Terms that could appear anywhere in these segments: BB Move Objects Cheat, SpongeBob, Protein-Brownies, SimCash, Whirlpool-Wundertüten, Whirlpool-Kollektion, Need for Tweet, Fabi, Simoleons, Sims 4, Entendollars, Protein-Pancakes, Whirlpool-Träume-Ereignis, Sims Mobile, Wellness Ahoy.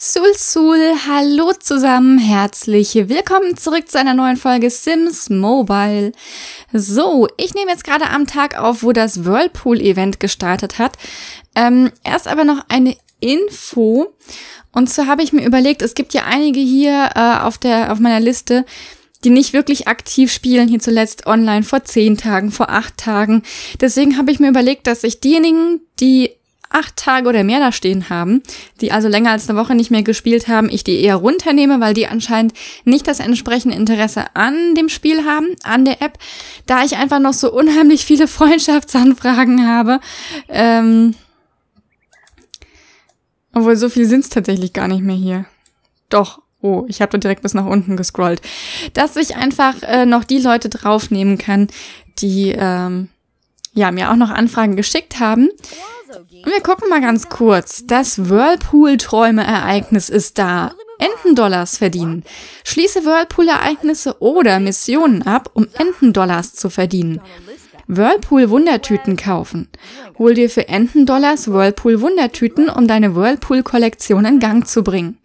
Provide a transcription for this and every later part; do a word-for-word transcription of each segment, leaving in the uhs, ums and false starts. Sul Sul, hallo zusammen, herzlich willkommen zurück zu einer neuen Folge Sims Mobile. So, ich nehme jetzt gerade am Tag auf, wo das Whirlpool-Event gestartet hat. Ähm, erst aber noch eine Info. Und zwar habe ich mir überlegt, es gibt ja einige hier äh, auf der auf meiner Liste, die nicht wirklich aktiv spielen, hier zuletzt online vor zehn Tagen, vor acht Tagen. Deswegen habe ich mir überlegt, dass ich diejenigen, die acht Tage oder mehr da stehen haben, die also länger als eine Woche nicht mehr gespielt haben, ich die eher runternehme, weil die anscheinend nicht das entsprechende Interesse an dem Spiel haben, an der App, da ich einfach noch so unheimlich viele Freundschaftsanfragen habe. Ähm, obwohl, so viel sind's tatsächlich gar nicht mehr hier. Doch. Oh, ich habe da direkt bis nach unten gescrollt. Dass ich einfach äh, noch die Leute draufnehmen kann, die ähm, ja mir auch noch Anfragen geschickt haben. Und wir gucken mal ganz kurz. Das Whirlpool-Träume-Ereignis ist da. Entendollars verdienen. Schließe Whirlpool-Ereignisse oder Missionen ab, um Entendollars zu verdienen. Whirlpool-Wundertüten kaufen. Hol dir für Entendollars Whirlpool-Wundertüten, um deine Whirlpool-Kollektion in Gang zu bringen.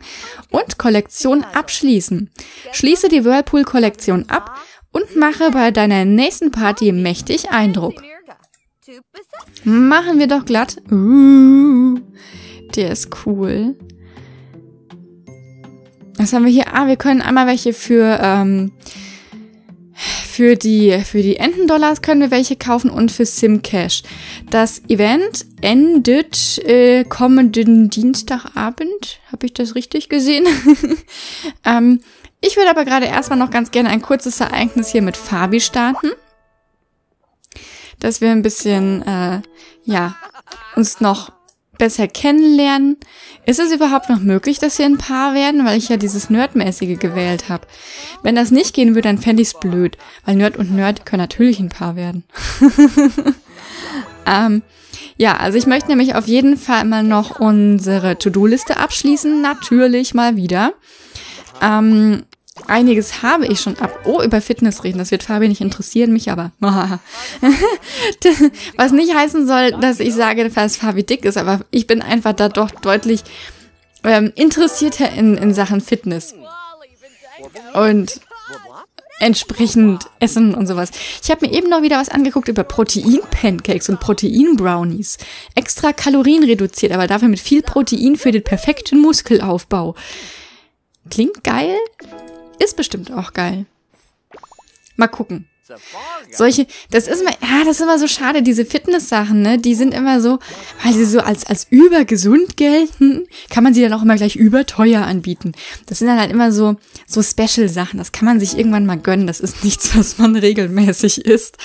Und Kollektion abschließen. Schließe die Whirlpool-Kollektion ab und mache bei deiner nächsten Party mächtig Eindruck. Machen wir doch glatt. Uh, der ist cool. Was haben wir hier? Ah, wir können einmal welche für... Ähm, Für die, für die Entendollars können wir welche kaufen und für SimCash. Das Event endet äh, kommenden Dienstagabend. Habe ich das richtig gesehen? ähm, ich würde aber gerade erstmal noch ganz gerne ein kurzes Ereignis hier mit Fabi starten. Dass wir ein bisschen, äh, ja, uns noch besser kennenlernen. Ist es überhaupt noch möglich, dass wir ein Paar werden? Weil ich ja dieses Nerd-mäßige gewählt habe. Wenn das nicht gehen würde, dann fände ich es blöd. Weil Nerd und Nerd können natürlich ein Paar werden. ähm, ja, also ich möchte nämlich auf jeden Fall mal noch unsere To-Do-Liste abschließen. Natürlich mal wieder. Ähm, einiges habe ich schon ab. Oh, über Fitness reden. Das wird Fabi nicht interessieren, mich aber. Was nicht heißen soll, dass ich sage, dass Fabi dick ist, aber ich bin einfach da doch deutlich ähm, interessierter in, in Sachen Fitness. Und entsprechend Essen und sowas. Ich habe mir eben noch wieder was angeguckt über Protein-Pancakes und Protein-Brownies. Extra Kalorien reduziert, aber dafür mit viel Protein für den perfekten Muskelaufbau. Klingt geil. Ist bestimmt auch geil. Mal gucken. Solche, das ist immer, ja, das ist immer so schade, diese Fitness-Sachen, ne? Die sind immer so, weil sie so als, als übergesund gelten, kann man sie dann auch immer gleich überteuer anbieten. Das sind dann halt immer so, so Special-Sachen. Das kann man sich irgendwann mal gönnen. Das ist nichts, was man regelmäßig isst.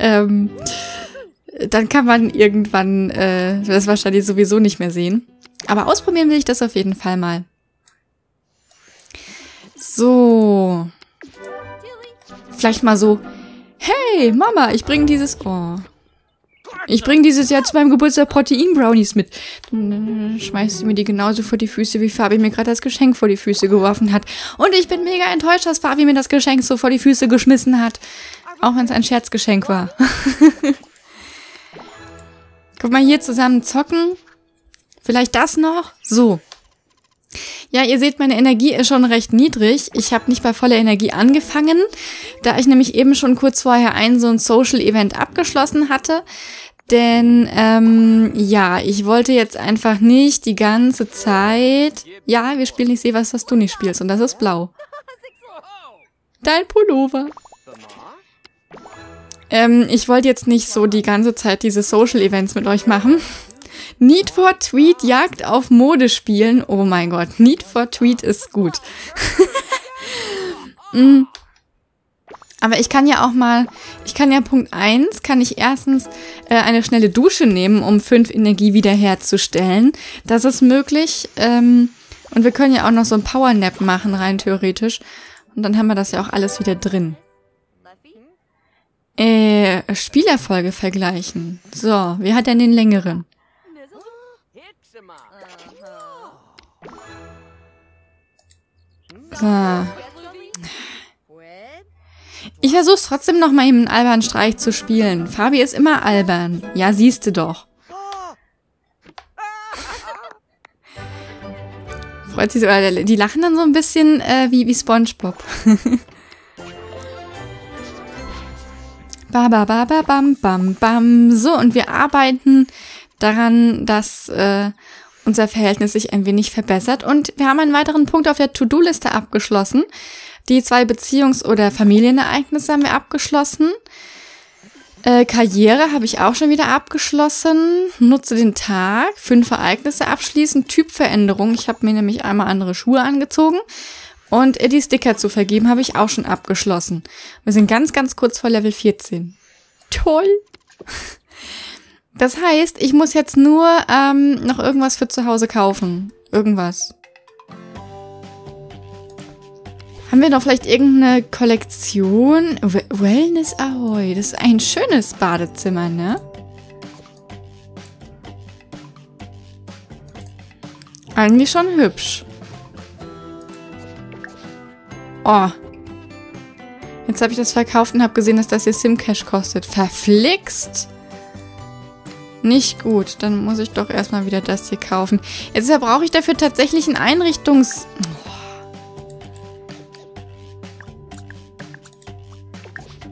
Ähm, dann kann man irgendwann, äh, das wahrscheinlich sowieso nicht mehr sehen. Aber ausprobieren will ich das auf jeden Fall mal. So. Vielleicht mal so, hey, Mama, ich bringe dieses, oh. Ich bringe dieses Jahr zu meinem Geburtstag Protein-Brownies mit. Dann schmeißt sie mir die genauso vor die Füße, wie Fabi mir gerade das Geschenk vor die Füße geworfen hat. Und ich bin mega enttäuscht, dass Fabi mir das Geschenk so vor die Füße geschmissen hat. Auch wenn es ein Scherzgeschenk war. Guck mal, hier zusammen zocken. Vielleicht das noch? So. Ja, ihr seht, meine Energie ist schon recht niedrig. Ich habe nicht bei voller Energie angefangen, da ich nämlich eben schon kurz vorher ein so ein Social-Event abgeschlossen hatte. Denn, ähm, ja, ich wollte jetzt einfach nicht die ganze Zeit... Ja, wir spielen nicht Sehe, was das du nicht spielst. Und das ist blau. Dein Pullover. Ähm, ich wollte jetzt nicht so die ganze Zeit diese Social-Events mit euch machen. Need for Tweet, Jagd auf Modespielen. Oh mein Gott, Need for Tweet ist gut. mm. Aber ich kann ja auch mal, ich kann ja Punkt eins, kann ich erstens äh, eine schnelle Dusche nehmen, um fünf Energie wiederherzustellen. Das ist möglich. Ähm, und wir können ja auch noch so ein Powernap machen, rein theoretisch. Und dann haben wir das ja auch alles wieder drin. Äh, Spielerfolge vergleichen. So, wer hat denn den längeren? So. Ich versuche es trotzdem noch mal eben einen albernen Streich zu spielen. Fabi ist immer albern. Ja, siehst du doch. freut sich so, die lachen dann so ein bisschen äh, wie, wie SpongeBob. Ba, ba, ba, ba, bam, bam, bam. So, und wir arbeiten daran, dass äh, unser Verhältnis sich ein wenig verbessert. Und wir haben einen weiteren Punkt auf der To-Do-Liste abgeschlossen. Die zwei Beziehungs- oder Familienereignisse haben wir abgeschlossen. Äh, Karriere habe ich auch schon wieder abgeschlossen. Nutze den Tag. Fünf Ereignisse abschließen. Typveränderung. Ich habe mir nämlich einmal andere Schuhe angezogen. Und die Sticker zu vergeben habe ich auch schon abgeschlossen. Wir sind ganz, ganz kurz vor Level vierzehn. Toll! Das heißt, ich muss jetzt nur ähm, noch irgendwas für zu Hause kaufen. Irgendwas. Haben wir noch vielleicht irgendeine Kollektion? Wellness Ahoy. Das ist ein schönes Badezimmer, ne? Eigentlich schon hübsch. Oh. Jetzt habe ich das verkauft und habe gesehen, dass das hier SimCash kostet. Verflixt! Nicht gut. Dann muss ich doch erstmal wieder das hier kaufen. Jetzt brauche ich dafür tatsächlich ein Einrichtungs...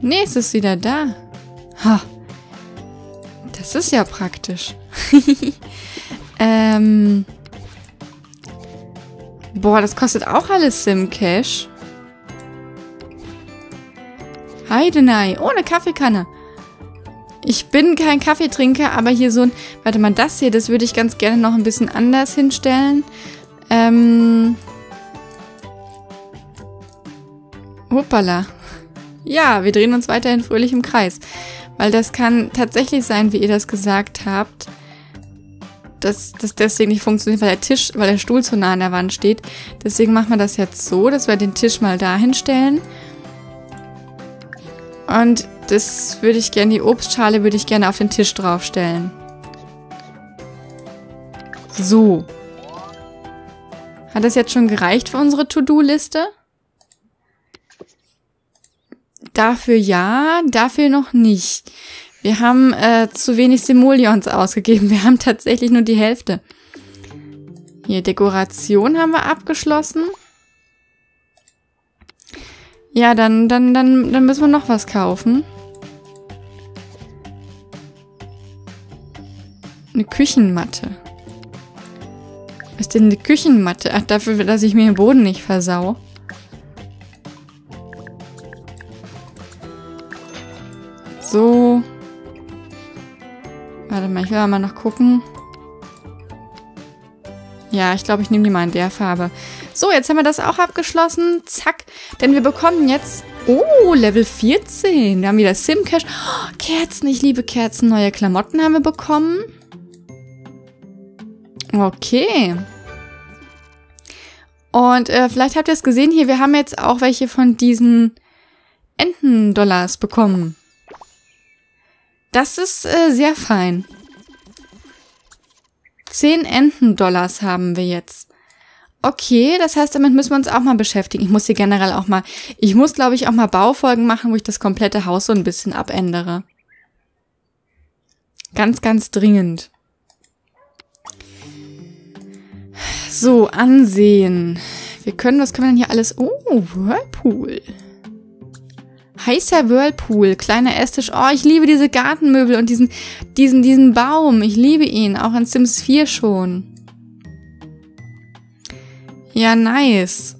Nee, es ist wieder da. Ha. Das ist ja praktisch. ähm. Boah, das kostet auch alles SimCash. Heidenei. Ohne Kaffeekanne. Ich bin kein Kaffeetrinker, aber hier so ein... Warte mal, das hier, das würde ich ganz gerne noch ein bisschen anders hinstellen. Ähm. Hoppala. Ja, wir drehen uns weiterhin fröhlich im Kreis. Weil das kann tatsächlich sein, wie ihr das gesagt habt, dass das deswegen nicht funktioniert, weil der Tisch, weil der Stuhl zu nah an der Wand steht. Deswegen machen wir das jetzt so, dass wir den Tisch mal dahin stellen. Und das würde ich gerne, die Obstschale würde ich gerne auf den Tisch draufstellen. So. Hat das jetzt schon gereicht für unsere To-Do-Liste? Dafür ja, dafür noch nicht. Wir haben äh, zu wenig Simoleons ausgegeben. Wir haben tatsächlich nur die Hälfte. Hier, Dekoration haben wir abgeschlossen. Ja, dann, dann, dann, dann müssen wir noch was kaufen. Eine Küchenmatte. Was ist denn eine Küchenmatte? Ach, dafür, dass ich mir den Boden nicht versau. So. Warte mal, ich will mal noch gucken. Ja, ich glaube, ich nehme die mal in der Farbe. So, jetzt haben wir das auch abgeschlossen. Zack. Denn wir bekommen jetzt... Oh, Level vierzehn. Wir haben wieder SimCash. Oh, Kerzen, ich liebe Kerzen. Neue Klamotten haben wir bekommen. Okay. Und äh, vielleicht habt ihr es gesehen hier. Wir haben jetzt auch welche von diesen Entendollars bekommen. Das ist äh, sehr fein. Zehn Entendollars haben wir jetzt. Okay, das heißt, damit müssen wir uns auch mal beschäftigen. Ich muss hier generell auch mal... Ich muss, glaube ich, auch mal Baufolgen machen, wo ich das komplette Haus so ein bisschen abändere. Ganz, ganz dringend. So, ansehen. Wir können... Was können wir denn hier alles... Oh, Whirlpool. Heißer Whirlpool, kleiner Esstisch. Oh, ich liebe diese Gartenmöbel und diesen, diesen, diesen Baum. Ich liebe ihn, auch in Sims vier schon. Ja, nice.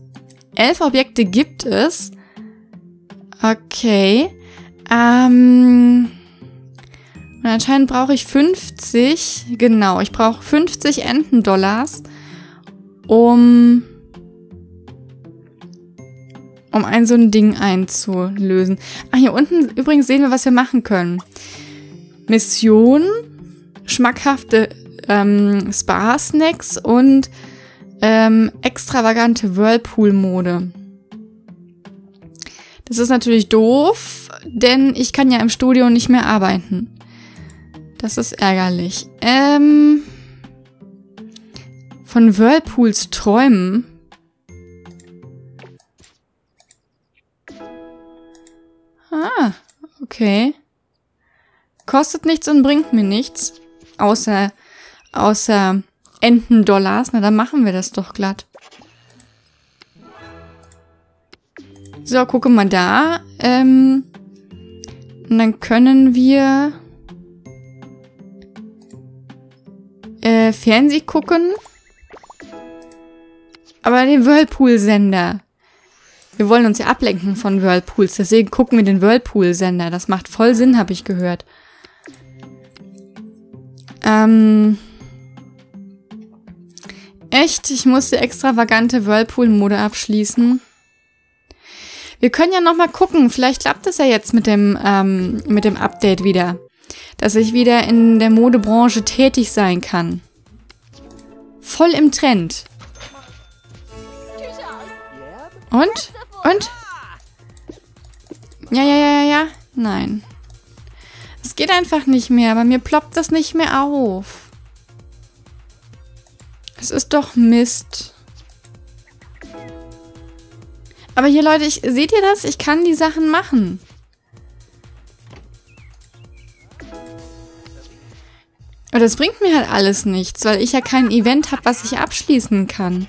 Elf Objekte gibt es. Okay. Ähm. Und anscheinend brauche ich fünfzig. Genau, ich brauche fünfzig Entendollars, um... um ein so ein Ding einzulösen. Ach, hier unten übrigens sehen wir, was wir machen können. Mission, schmackhafte ähm, Spa-Snacks und ähm, extravagante Whirlpool-Mode. Das ist natürlich doof, denn ich kann ja im Studio nicht mehr arbeiten. Das ist ärgerlich. Ähm, von Whirlpools träumen... Ah, okay. Kostet nichts und bringt mir nichts. Außer, außer Entendollars. Na, dann machen wir das doch glatt. So, gucke mal da. Ähm, und dann können wir äh, Fernseh gucken. Aber den Whirlpool-Sender. Wir wollen uns ja ablenken von Whirlpools. Deswegen gucken wir den Whirlpool-Sender. Das macht voll Sinn, habe ich gehört. Ähm... Echt? Ich musste extravagante Whirlpool-Mode abschließen. Wir können ja nochmal gucken. Vielleicht klappt es ja jetzt mit dem, ähm, mit dem Update wieder. Dass ich wieder in der Modebranche tätig sein kann. Voll im Trend. Und? Und? Ja, ja, ja, ja, ja. Nein. Es geht einfach nicht mehr. Bei mir ploppt das nicht mehr auf. Es ist doch Mist. Aber hier, Leute, ich, seht ihr das? Ich kann die Sachen machen. Aber das bringt mir halt alles nichts, weil ich ja kein Event habe, was ich abschließen kann.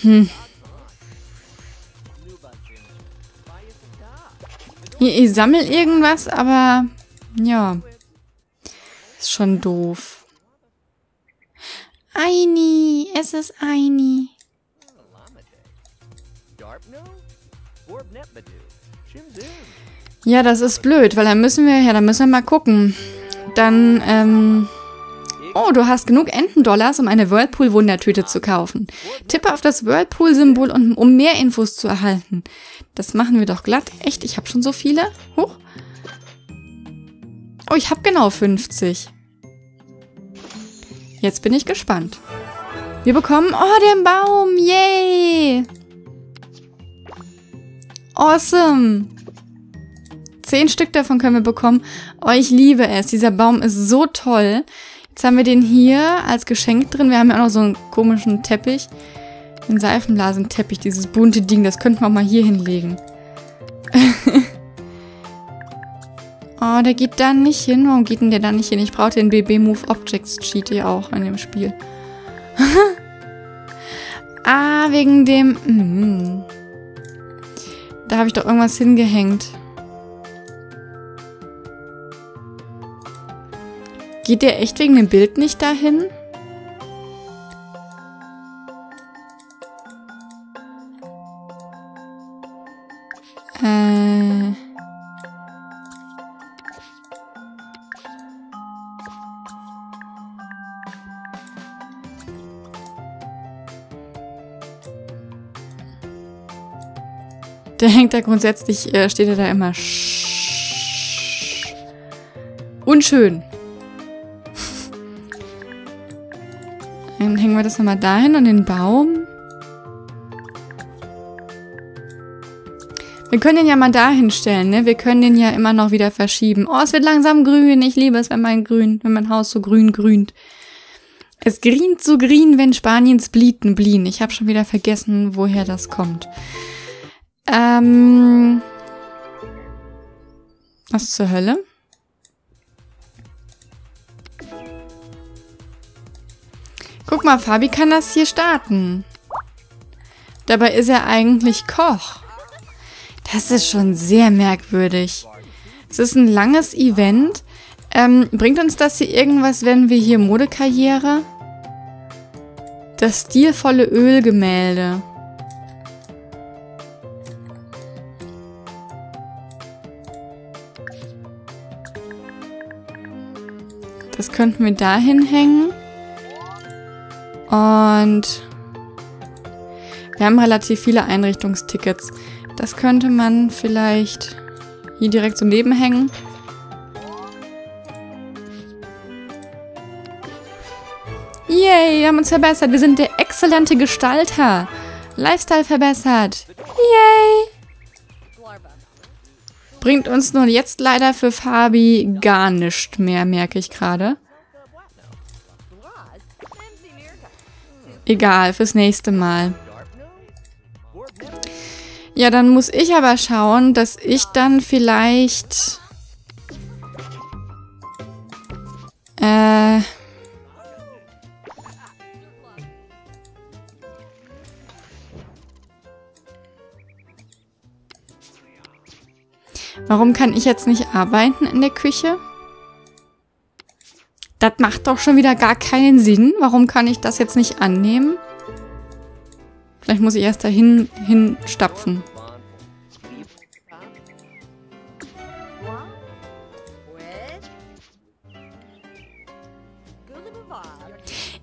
Hm. Ich, ich sammle irgendwas, aber ja. Ist schon doof. Eini, es ist Eini. Ja, das ist blöd, weil dann müssen wir, ja, dann müssen wir mal gucken. Dann, ähm... Oh, du hast genug Entendollars, um eine Whirlpool-Wundertüte zu kaufen. Tippe auf das Whirlpool-Symbol, um mehr Infos zu erhalten. Das machen wir doch glatt. Echt, ich habe schon so viele. Huch. Oh, ich habe genau fünfzig. Jetzt bin ich gespannt. Wir bekommen... Oh, den Baum! Yay! Awesome! Zehn Stück davon können wir bekommen. Oh, ich liebe es. Dieser Baum ist so toll. Jetzt haben wir den hier als Geschenk drin. Wir haben ja auch noch so einen komischen Teppich. Den Seifenblasenteppich, dieses bunte Ding. Das könnten wir auch mal hier hinlegen. Oh, der geht da nicht hin. Warum geht denn der da nicht hin? Ich brauche den B B Move Objects Cheat ja auch in dem Spiel. Ah, wegen dem... Mm, da habe ich doch irgendwas hingehängt. Geht der echt wegen dem Bild nicht dahin? Äh. Der hängt da grundsätzlich, äh, steht er da immer. Unschön. Dann hängen wir das nochmal dahin und den Baum. Wir können den ja mal dahin stellen, ne? Wir können den ja immer noch wieder verschieben. Oh, es wird langsam grün. Ich liebe es, wenn mein grün, wenn mein Haus so grün grünt. Es grient so grün, wenn Spaniens Blieten blien. Ich habe schon wieder vergessen, woher das kommt. Ähm. Was zur Hölle? Guck mal, Fabi kann das hier starten. Dabei ist er eigentlich Koch. Das ist schon sehr merkwürdig. Es ist ein langes Event. Ähm, bringt uns das hier irgendwas, wenn wir hier Modekarriere? Das stilvolle Ölgemälde. Das könnten wir da hinhängen. Und wir haben relativ viele Einrichtungstickets. Das könnte man vielleicht hier direkt so nebenhängen. Yay, wir haben uns verbessert. Wir sind der exzellente Gestalter. Lifestyle verbessert. Yay. Bringt uns nur jetzt leider für Fabi gar nichts mehr, merke ich gerade. Egal, fürs nächste Mal. Ja, dann muss ich aber schauen, dass ich dann vielleicht Äh. Warum kann ich jetzt nicht arbeiten in der Küche? Das macht doch schon wieder gar keinen Sinn. Warum kann ich das jetzt nicht annehmen? Vielleicht muss ich erst dahin hinstapfen.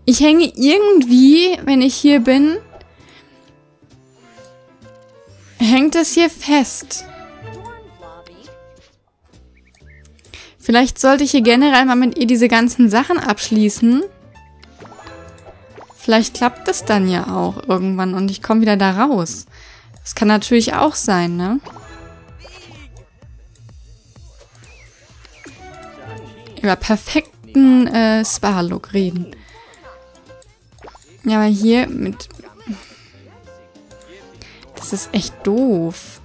Ich hänge irgendwie, wenn ich hier bin, hängt es hier fest. Vielleicht sollte ich hier generell mal mit ihr diese ganzen Sachen abschließen. Vielleicht klappt das dann ja auch irgendwann und ich komme wieder da raus. Das kann natürlich auch sein, ne? Über perfekten äh, Spa-Look reden. Ja, aber hier mit... Das ist echt doof.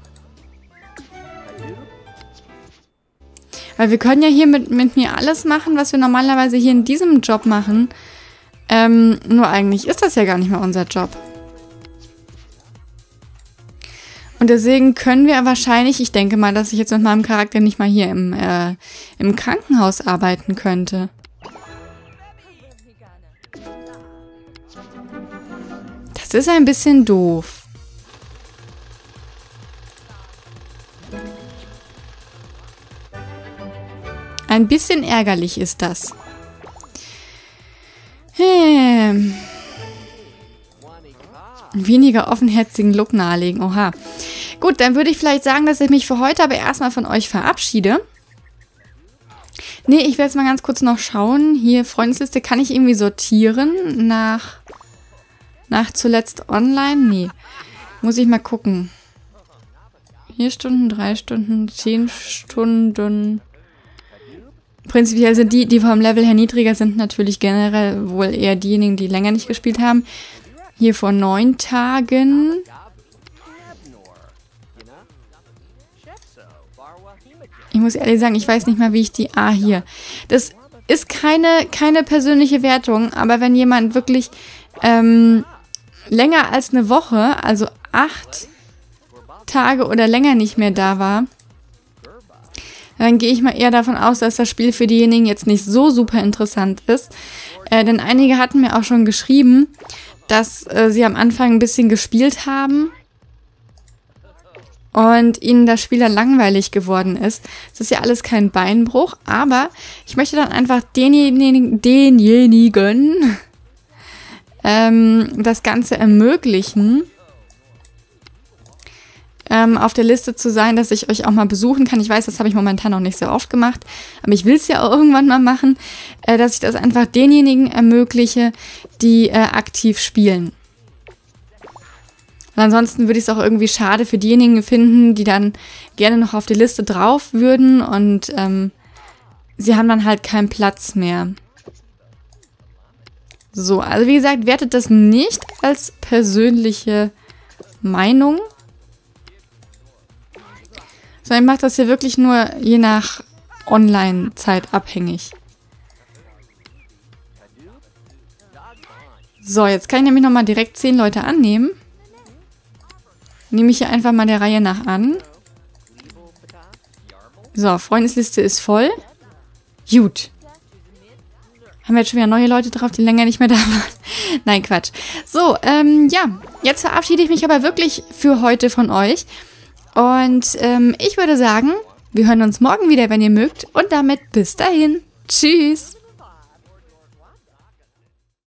Weil wir können ja hier mit, mit mir alles machen, was wir normalerweise hier in diesem Job machen. Ähm, nur eigentlich ist das ja gar nicht mehr unser Job. Und deswegen können wir wahrscheinlich, ich denke mal, dass ich jetzt mit meinem Charakter nicht mal hier im, äh, im Krankenhaus arbeiten könnte. Das ist ein bisschen doof. Ein bisschen ärgerlich ist das. Hm. Weniger offenherzigen Look nahelegen. Oha. Gut, dann würde ich vielleicht sagen, dass ich mich für heute aber erstmal von euch verabschiede. Ne, ich werde jetzt mal ganz kurz noch schauen. Hier, Freundesliste, kann ich irgendwie sortieren? Nach, nach zuletzt online? Nee. Muss ich mal gucken. Vier Stunden, drei Stunden, zehn Stunden... Prinzipiell sind die, die vom Level her niedriger sind, natürlich generell wohl eher diejenigen, die länger nicht gespielt haben. Hier vor neun Tagen. Ich muss ehrlich sagen, ich weiß nicht mal, wie ich die... Ah, hier. Das ist keine, keine persönliche Wertung, aber wenn jemand wirklich ähm, länger als eine Woche, also acht Tage oder länger nicht mehr da war... Dann gehe ich mal eher davon aus, dass das Spiel für diejenigen jetzt nicht so super interessant ist. Äh, denn einige hatten mir auch schon geschrieben, dass äh, sie am Anfang ein bisschen gespielt haben und ihnen das Spiel dann langweilig geworden ist. Das ist ja alles kein Beinbruch, aber ich möchte dann einfach denjenigen, denjenigen ähm, das Ganze ermöglichen, auf der Liste zu sein, dass ich euch auch mal besuchen kann. Ich weiß, das habe ich momentan noch nicht so oft gemacht, aber ich will es ja auch irgendwann mal machen, dass ich das einfach denjenigen ermögliche, die äh, aktiv spielen. Und ansonsten würde ich es auch irgendwie schade für diejenigen finden, die dann gerne noch auf die Liste drauf würden und ähm, sie haben dann halt keinen Platz mehr. So, also wie gesagt, wertet das nicht als persönliche Meinung. Ich mache das hier wirklich nur je nach Online-Zeit abhängig. So, jetzt kann ich nämlich nochmal direkt zehn Leute annehmen. Nehme ich hier einfach mal der Reihe nach an. So, Freundesliste ist voll. Gut. Haben wir jetzt schon wieder neue Leute drauf, die länger nicht mehr da waren. Nein, Quatsch. So, ähm, ja. Jetzt verabschiede ich mich aber wirklich für heute von euch. Und ähm, ich würde sagen, wir hören uns morgen wieder, wenn ihr mögt. Und damit bis dahin. Tschüss.